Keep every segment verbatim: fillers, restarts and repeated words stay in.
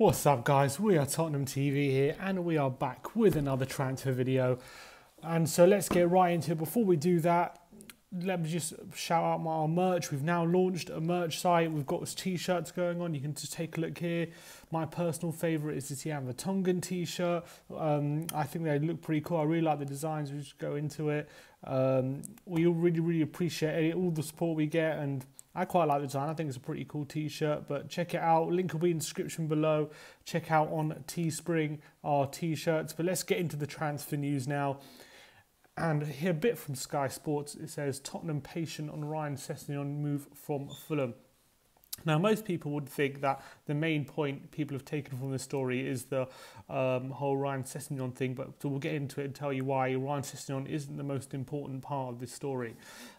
What's up guys, we are Tottenham T V here and we are back with another transfer video. And so let's get right into it. Before we do that, let me just shout out my merch. We've now launched a merch site. We've got t-shirts going on. You can just take a look here. My personal favourite is the Tiamba Tongan t-shirt. Um, I think they look pretty cool. I really like the designs which go into it. Um, we really, really appreciate it, all the support we get, and I quite like the design. I think it's a pretty cool t-shirt, but check it out. Link will be in the description below. Check out on Teespring our t-shirts. But let's get into the transfer news now. And here a bit from Sky Sports. It says, Tottenham patient on Ryan Sessegnon move from Fulham. Now, most people would think that the main point people have taken from this story is the um, whole Ryan Sessegnon thing, but so we'll get into it and tell you why Ryan Sessegnon isn't the most important part of this story.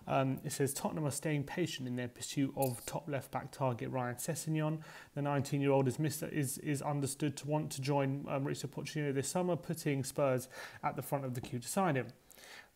Um, it says, Tottenham are staying patient in their pursuit of top left-back target Ryan Sessegnon. The nineteen-year-old is, is, is understood to want to join um, Richard Porcino this summer, putting Spurs at the front of the queue to sign him.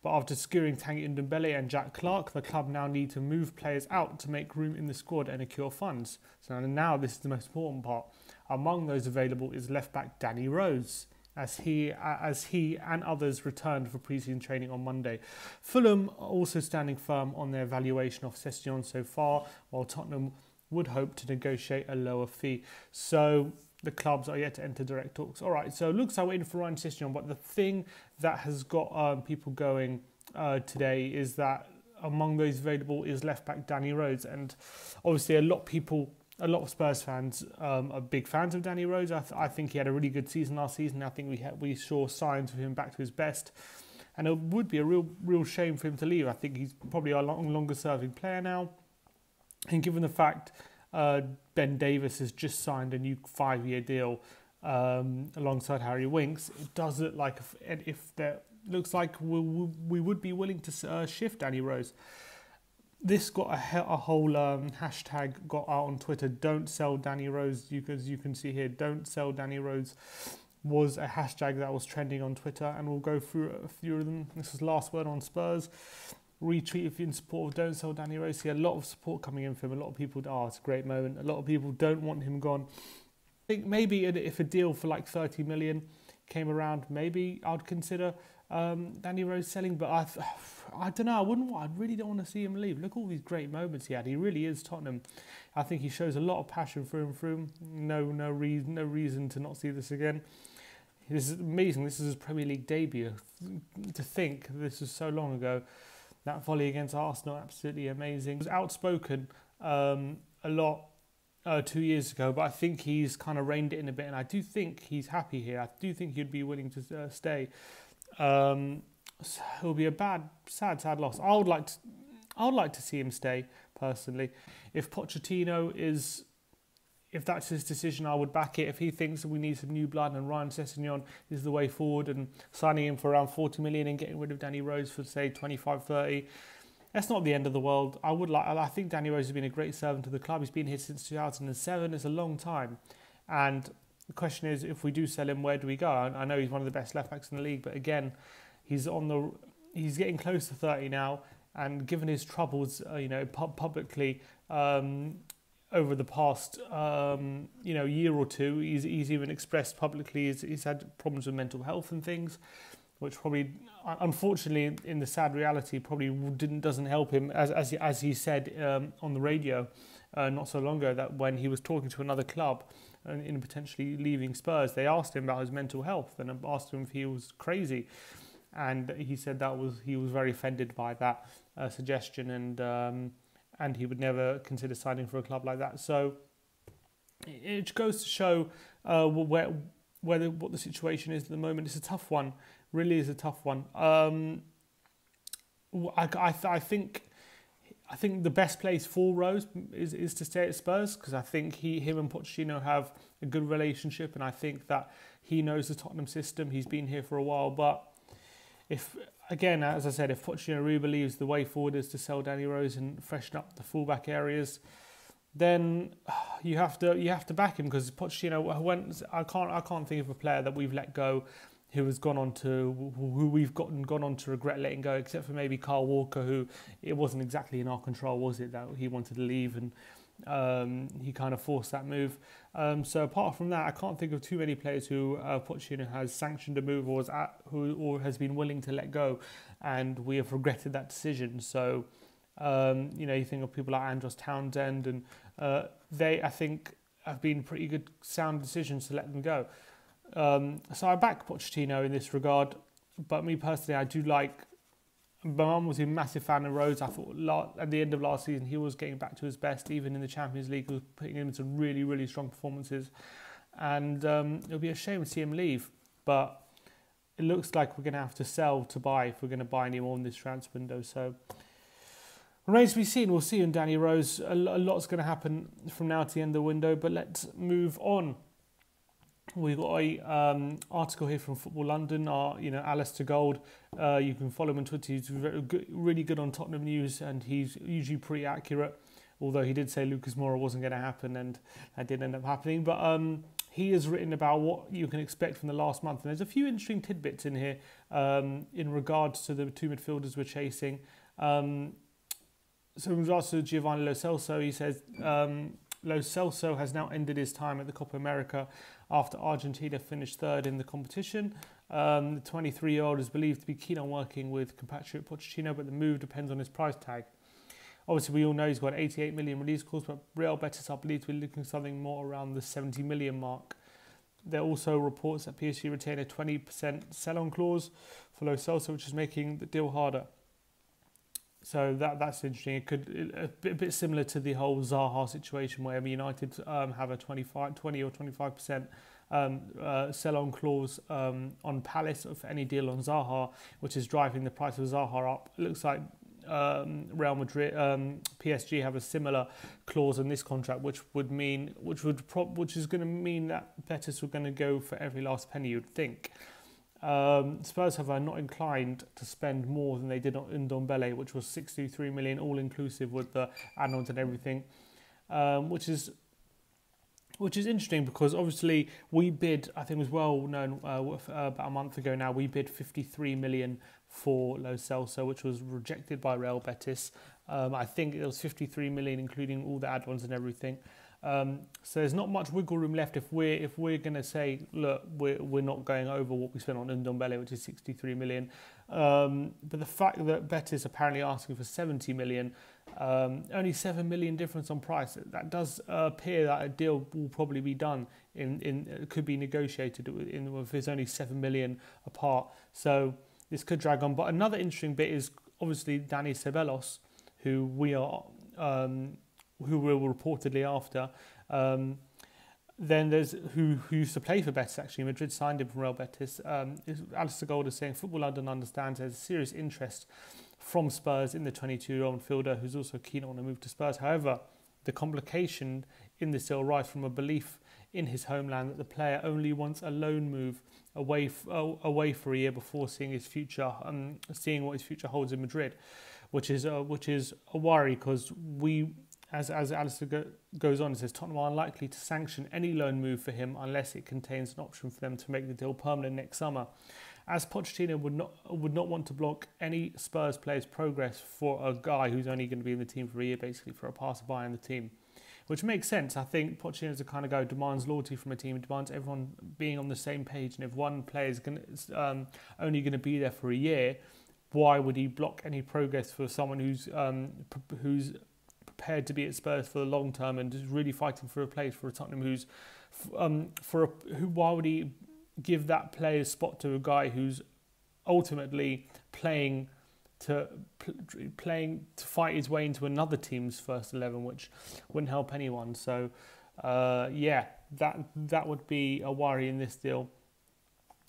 But after securing Tanguy Ndombele and Jack Clarke, the club now need to move players out to make room in the squad and secure funds. So now this is the most important part. Among those available is left-back Danny Rose, as he, as he and others returned for pre-season training on Monday. Fulham are also standing firm on their valuation of Sessegnon so far, while Tottenham would hope to negotiate a lower fee. So the clubs are yet to enter direct talks. All right, so it looks like we're in for Ryan Sessegnon, but the thing that has got um, people going uh, today is that among those available is left-back Danny Rose. And obviously a lot of people, a lot of Spurs fans um, are big fans of Danny Rose. I, th I think he had a really good season last season. I think we, we saw signs of him back to his best. And it would be a real, real shame for him to leave. I think he's probably our long, longer-serving player now. And given the fact Uh, Ben Davies has just signed a new five-year deal um, alongside Harry Winks, it does look like, if, if there looks like we, we would be willing to uh, shift Danny Rose. This got a, a whole um, hashtag got out on Twitter. Don't sell Danny Rose, because you can see here, don't sell Danny Rose was a hashtag that was trending on Twitter, and we'll go through a few of them. This is Last Word on Spurs. Retweet if you're in support of Don't Sell Danny Rose. A lot of support coming in for him. A lot of people, oh, it's a great moment. A lot of people don't want him gone. I think maybe if a deal for like thirty million came around, maybe I'd consider um, Danny Rose selling. But I, I don't know. I wouldn't. I really don't want to see him leave. Look at all these great moments he had. He really is Tottenham. I think he shows a lot of passion through and through. No, no reason, no reason to not see this again. This is amazing. This is his Premier League debut. To think this is so long ago. That volley against Arsenal, absolutely amazing. He was outspoken um, a lot uh, two years ago, but I think he's kind of reined it in a bit, and I do think he's happy here. I do think he'd be willing to uh, stay. Um, so it'll be a bad, sad, sad loss. I would like to, I would like to see him stay personally. If Pochettino is, if that's his decision, I would back it. If he thinks that we need some new blood and Ryan Sessegnon is the way forward, and signing him for around forty million and getting rid of Danny Rose for say twenty-five, thirty, that's not the end of the world. I would like. I think Danny Rose has been a great servant to the club. He's been here since two thousand seven. It's a long time, and the question is, if we do sell him, where do we go? I know he's one of the best left backs in the league, but again, he's on the. He's getting close to thirty now, and given his troubles, uh, you know, pub publicly. Um, Over the past, um, you know, year or two, he's, he's even expressed publicly he's, he's had problems with mental health and things, which probably, unfortunately, in the sad reality, probably didn't doesn't help him. As as he, as he said um, on the radio uh, not so long ago, that when he was talking to another club and in potentially leaving Spurs, they asked him about his mental health and asked him if he was crazy, and he said that was he was very offended by that uh, suggestion and. Um, And he would never consider signing for a club like that. So it goes to show uh, where, where the, what the situation is at the moment. It's a tough one. Really is a tough one. Um, I, I, th I think I think the best place for Rose is, is to stay at Spurs, because I think he, him and Pochettino have a good relationship, and I think that he knows the Tottenham system. He's been here for a while, but if... Again, as I said, if Pochettino really believes the way forward is to sell Danny Rose and freshen up the fullback areas, then you have to you have to back him, because Pochettino went. I can't I can't think of a player that we've let go who has gone on to who we've gotten gone on to regret letting go, except for maybe Kyle Walker, who it wasn't exactly in our control, was it, that he wanted to leave, and Um, he kind of forced that move. Um, so apart from that, I can't think of too many players who uh, Pochettino has sanctioned a move or, was at, who, or has been willing to let go, and we have regretted that decision. So, um, you know, you think of people like Andros Townsend, and uh, they, I think, have been pretty good, sound decisions to let them go. Um, so I back Pochettino in this regard, but me personally, I do like... My mum was a massive fan of Rose. I thought at the end of last season he was getting back to his best, even in the Champions League, he was putting in some really, really strong performances. And um, it'll be a shame to see him leave, but it looks like we're going to have to sell to buy if we're going to buy any more in this transfer window. So remains to be seen. We'll see you in Danny Rose. A lot's going to happen from now to the end of the window, but let's move on. We've got an um, article here from Football London, our, you know, Alistair Gold. Uh, you can follow him on Twitter. He's very good, really good on Tottenham news, and he's usually pretty accurate, although he did say Lucas Moura wasn't going to happen, and that did end up happening. But um, he has written about what you can expect from the last month, and there's a few interesting tidbits in here um, in regards to the two midfielders we're chasing. Um, so in regards to Giovanni Lo Celso, he says... Um, Lo Celso has now ended his time at the Copa America after Argentina finished third in the competition. Um, the twenty-three-year-old is believed to be keen on working with compatriot Pochettino, but the move depends on his price tag. Obviously, we all know he's got an eighty-eight million release clause, but Real Betis are believed to be looking something more around the seventy million mark. There are also reports that P S G retain a twenty percent sell-on clause for Lo Celso, which is making the deal harder. So that that's interesting. It could a bit, a bit similar to the whole Zaha situation, where United um, have a twenty-five, twenty or twenty-five percent um, uh, sell-on clause um, on Palace of any deal on Zaha, which is driving the price of Zaha up. It looks like um, Real Madrid, um, P S G have a similar clause in this contract, which would mean, which would prop, which is going to mean that Betis were going to go for every last penny. You'd think. Um, Spurs have are not inclined to spend more than they did on Ndombele, which was sixty-three million all inclusive with the add-ons and everything, um, which is which is interesting because obviously we bid, I think it was well known uh, about a month ago now, we bid fifty-three million for Lo Celso, which was rejected by Real Betis. Um, I think it was fifty-three million including all the add-ons and everything. Um, so there's not much wiggle room left if we're if we're going to say, look, we're we're not going over what we spent on Ndombele, which is sixty-three million. Um, but the fact that Betis apparently asking for seventy million, um, only seven million difference on price, that does uh, appear that a deal will probably be done in in it could be negotiated in if there's only seven million apart. So this could drag on. But another interesting bit is obviously Dani Ceballos, who we are. Um, who were reportedly after, um, then there's who, who used to play for Betis actually. Madrid signed him from Real Betis. Um, Alistair Gold is saying Football London understands there's serious interest from Spurs in the twenty-two-year-old midfielder who's also keen on a move to Spurs. However, the complication in this deal arises from a belief in his homeland that the player only wants a loan move away, f away for a year before seeing his future, um, seeing what his future holds in Madrid, which is uh, which is a worry because we. As, as Alistair go, goes on, it says Tottenham are unlikely to sanction any loan move for him unless it contains an option for them to make the deal permanent next summer. As Pochettino would not would not want to block any Spurs players' progress for a guy who's only going to be in the team for a year, basically for a passerby in the team, which makes sense. I think Pochettino is the kind of guy who demands loyalty from a team, demands everyone being on the same page, and if one player is going to, um, only going to be there for a year, why would he block any progress for someone who's um, who's prepared to be at Spurs for the long term and is really fighting for a place for a Tottenham who's um, for a, who why would he give that player's spot to a guy who's ultimately playing to pl playing to fight his way into another team's first eleven, which wouldn't help anyone. So uh, yeah, that that would be a worry in this deal.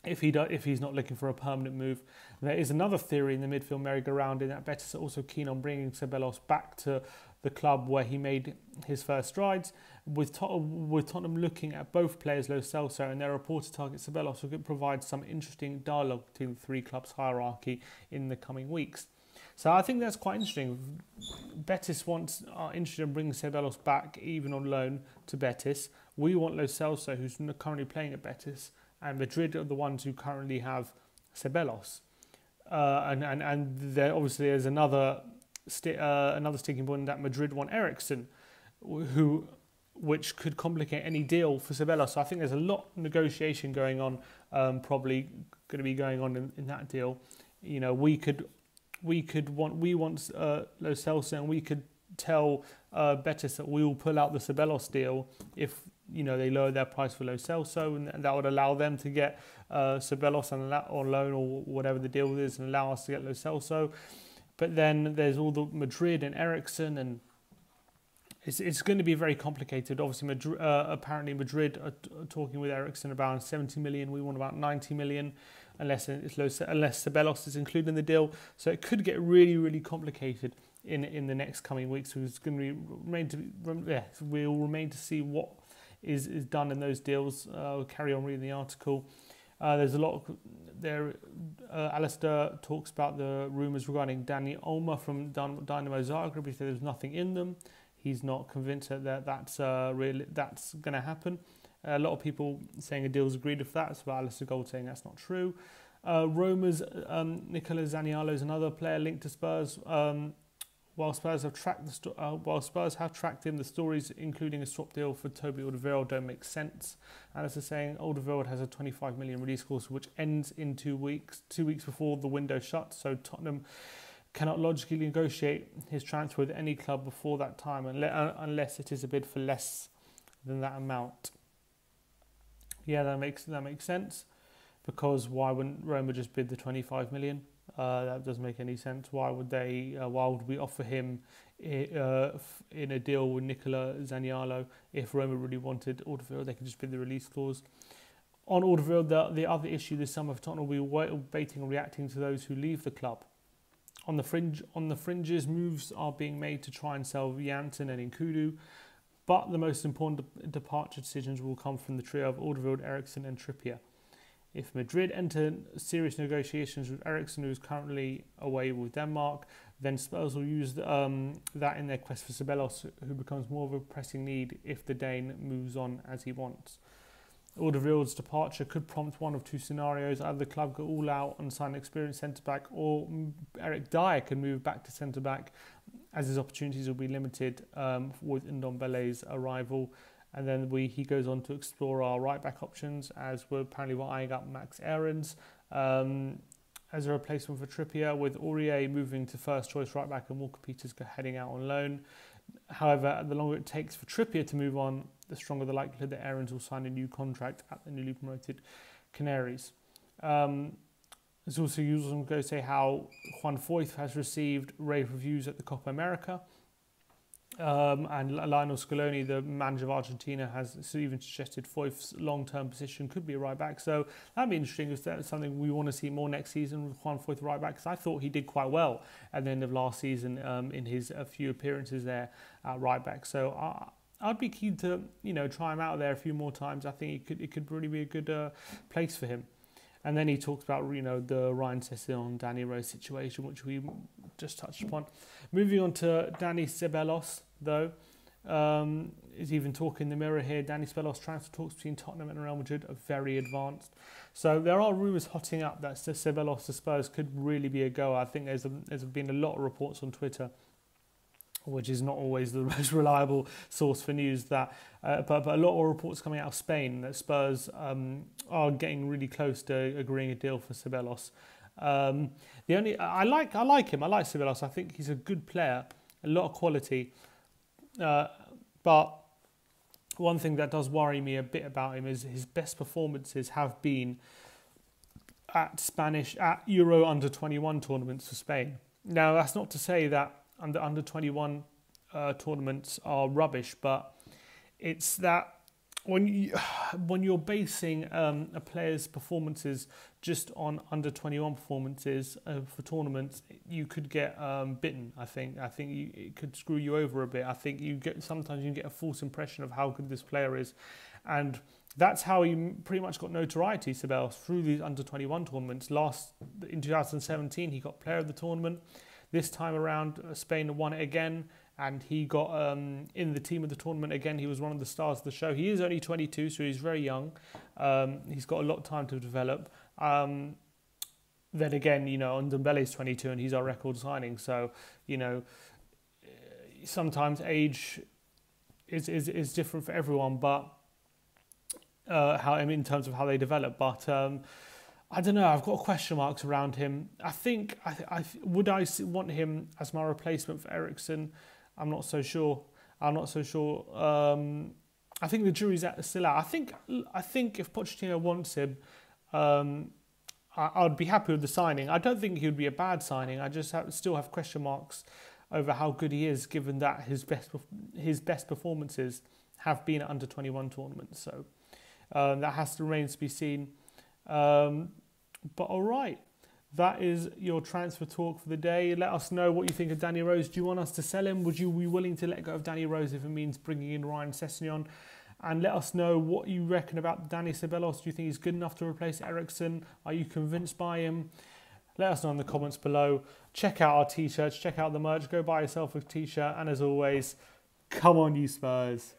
If he do, if he's not looking for a permanent move, there is another theory in the midfield merry-go-round in that Betis are also keen on bringing Ceballos back to the club where he made his first strides. With Tottenham, with Tottenham looking at both players, Lo Celso and their reported target Ceballos, will provide some interesting dialogue between the three clubs' hierarchy in the coming weeks. So I think that's quite interesting. Betis wants are interested in bringing Ceballos back, even on loan, to Betis. We want Lo Celso, who's currently playing at Betis. And Madrid are the ones who currently have Ceballos, uh, and and and there obviously there's another sti uh, another sticking point that Madrid want Eriksen, who which could complicate any deal for Ceballos. So I think there's a lot of negotiation going on, um, probably going to be going on in, in that deal. You know, we could we could want we want uh, Lo Celso, and we could tell uh, Betis that we will pull out the Ceballos deal if, you know, they lower their price for Lo Celso, and that would allow them to get uh, Ceballos on, on loan or whatever the deal is, and allow us to get Lo Celso. But then there's all the Madrid and Eriksen, and it's it's going to be very complicated. Obviously, Madrid, uh, apparently Madrid are, t are talking with Eriksen about seventy million. We want about ninety million, unless it's Lo unless Ceballos is included in the deal. So it could get really really complicated in in the next coming weeks. So it's going to be remain to be, yeah, we'll remain to see what is is done in those deals. Uh, we'll carry on reading the article. Uh, there's a lot of, there. Uh, Alistair talks about the rumours regarding Dani Olmo from Dynamo Zagreb. He said there's nothing in them. He's not convinced that that's uh, really that's going to happen. Uh, a lot of people saying a deal's agreed with that. It's about Alistair Gold saying that's not true. Uh, Roma's um, Nicola Zaniolo is another player linked to Spurs. Um, While Spurs have tracked the sto uh, while Spurs have tracked him, the stories including a swap deal for Toby Alderweireld don't make sense. And as they're saying, Alderweireld has a twenty-five million release clause, which ends in two weeks, two weeks before the window shuts. So Tottenham cannot logically negotiate his transfer with any club before that time, unless it is a bid for less than that amount. Yeah, that makes that makes sense, because why wouldn't Roma just bid the twenty-five million? Uh, that doesn't make any sense. Why would they? Uh, why would we offer him in, uh, in a deal with Nicola Zaniolo if Roma really wanted Alderweireld? They could just bid the release clause. On Alderweireld, the, the other issue this summer for Tottenham will be waiting and reacting to those who leave the club. On the fringe, on the fringes, moves are being made to try and sell Janssen and Nkudu, but the most important de departure decisions will come from the trio of Alderweireld, Eriksen, and Trippier. If Madrid enter serious negotiations with Eriksen, who is currently away with Denmark, then Spurs will use um, that in their quest for Ceballos, who becomes more of a pressing need if the Dane moves on as he wants. Alderweireld's departure could prompt one of two scenarios. Either the club go all out and sign an experienced centre-back, or Eric Dyer can move back to centre-back, as his opportunities will be limited um, with Ndombele's arrival. And then we, he goes on to explore our right-back options, as we're apparently we're eyeing up Max Aarons um, as a replacement for Trippier, with Aurier moving to first-choice right-back and Walker-Peters heading out on loan. However, the longer it takes for Trippier to move on, the stronger the likelihood that Aarons will sign a new contract at the newly promoted Canaries. Um, there's also useful to say how Juan Foyth has received rave reviews at the Copa America. Um, and Lionel Scaloni, the manager of Argentina, has even suggested Foyth's long-term position could be a right-back. So that'd be interesting if that's something we want to see more next season with Juan Foyth right-back, because I thought he did quite well at the end of last season um, in his a few appearances there at right-back. So I, I'd be keen to, you know, try him out there a few more times. I think it could, it could really be a good uh, place for him. And then he talks about, you know, the Ryan Sessegnon, Danny Rose situation, which we just touched upon. Moving on to Dani Ceballos, though, um, is even talking in the mirror here. Dani Ceballos transfer talks between Tottenham and Real Madrid are very advanced. So there are rumours hotting up that Ceballos to Spurs could really be a goer. I think there's, a, there's been a lot of reports on Twitter, which is not always the most reliable source for news, that, uh, but, but a lot of reports coming out of Spain that Spurs um, are getting really close to agreeing a deal for Ceballos. Um, the only I like I like him. I like Ceballos. I think he's a good player, a lot of quality. Uh, but one thing that does worry me a bit about him is his best performances have been at Spanish at Euro under twenty-one tournaments for Spain. Now that's not to say that Under under twenty-one uh, tournaments are rubbish, but it's that when you when you're basing um, a player's performances just on under twenty-one performances uh, for tournaments, you could get um, bitten. I think I think you, it could screw you over a bit. I think you get sometimes you get a false impression of how good this player is, and that's how he pretty much got notoriety, Ceballos, through these under twenty-one tournaments. Last in two thousand seventeen, he got Player of the Tournament. This time around, Spain won it again, and he got um, in the team of the tournament again. He was one of the stars of the show. He is only twenty-two, so he's very young. Um, he's got a lot of time to develop. Um, then again, you know, Ndombele's twenty-two, and he's our record signing. So, you know, sometimes age is is is different for everyone, but uh, how I mean, in terms of how they develop. But um, I don't know. I've got question marks around him. I think I, th I would I want him as my replacement for Eriksen. I'm not so sure. I'm not so sure. Um, I think the jury's still out. I think I think if Pochettino wants him, um, I, I would be happy with the signing. I don't think he would be a bad signing. I just have, still have question marks over how good he is, given that his best his best performances have been at under twenty-one tournaments. So um, that has to remain to be seen. Um, but all right, that is your transfer talk for the day. Let us know what you think of Danny Rose. Do you want us to sell him? Would you be willing to let go of Danny Rose if it means bringing in Ryan Sessegnon? And let us know what you reckon about Dani Ceballos. Do you think he's good enough to replace Eriksen? Are you convinced by him? Let us know in the comments below. Check out our t-shirts, check out the merch, go buy yourself a t-shirt. And as always, come on you Spurs.